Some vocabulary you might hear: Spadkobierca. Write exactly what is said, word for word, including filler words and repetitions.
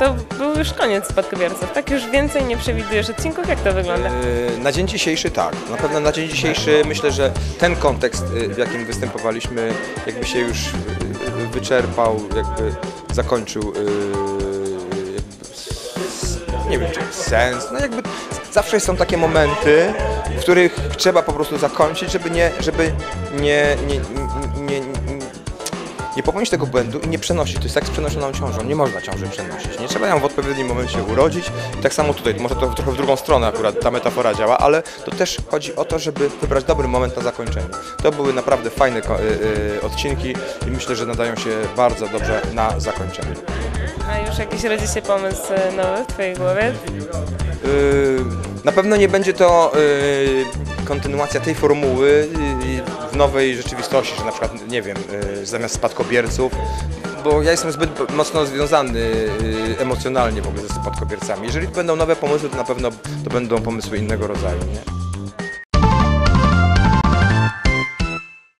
to był już koniec Spadkobierców, tak? Już więcej nie przewidujesz odcinków? Jak to wygląda? Na dzień dzisiejszy tak. Na pewno na dzień dzisiejszy myślę, że ten kontekst, w jakim występowaliśmy, jakby się już wyczerpał, jakby zakończył, nie wiem, czy sens, no jakby zawsze są takie momenty, w których trzeba po prostu zakończyć, żeby nie, żeby nie, nie, nie, nie nie popełnić tego błędu i nie przenosić. To jest tak z przenoszoną ciążą. Nie można ciąży przenosić. Nie trzeba ją w odpowiednim momencie urodzić. I tak samo tutaj. Może to trochę w drugą stronę akurat ta metafora działa, ale to też chodzi o to, żeby wybrać dobry moment na zakończenie. To były naprawdę fajne odcinki i myślę, że nadają się bardzo dobrze na zakończenie. A już jakiś rodzi się pomysł nowy w twojej głowie? Na pewno nie będzie to kontynuacja tej formuły w nowej rzeczywistości, że na przykład, nie wiem, zamiast spadkobierców, bo ja jestem zbyt mocno związany emocjonalnie w ogóle ze spadkobiercami. Jeżeli będą nowe pomysły, to na pewno to będą pomysły innego rodzaju, nie?